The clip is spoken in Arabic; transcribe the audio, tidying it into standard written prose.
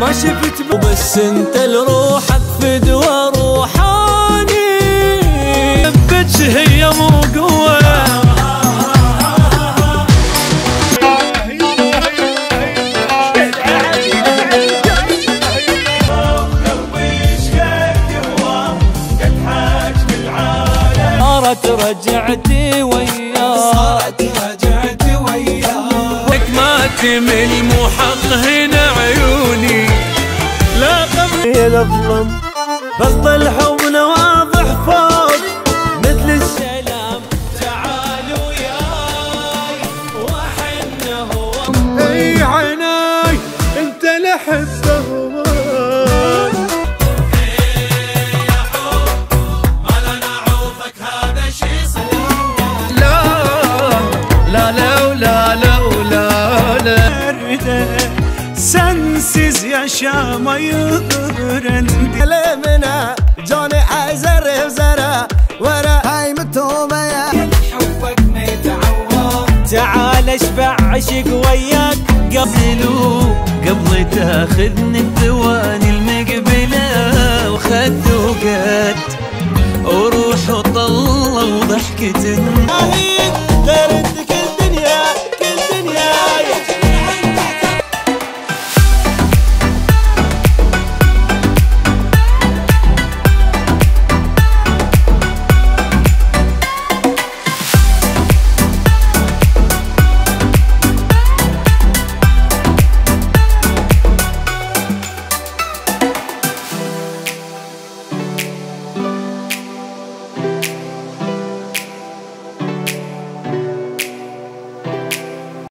ما شفت بس انت لروحك فدوى روحاني ثبت هي مو قوة صارت رجعتي وياك صارت رجعتي وياك لك ما تمل مو حق هنا عيوني لا قبل اظلم بس طلعونا واضح فوق مثل السلام تعالوا وياي وحنا هواك اي عناي انت لحبه هواك سنسز يا شامة يغرن كلامنا جوني عزر وزرة ورا هاي متوبة يا حبك ما يتعوض تعال اشبع عشق وياك قبل تاخذني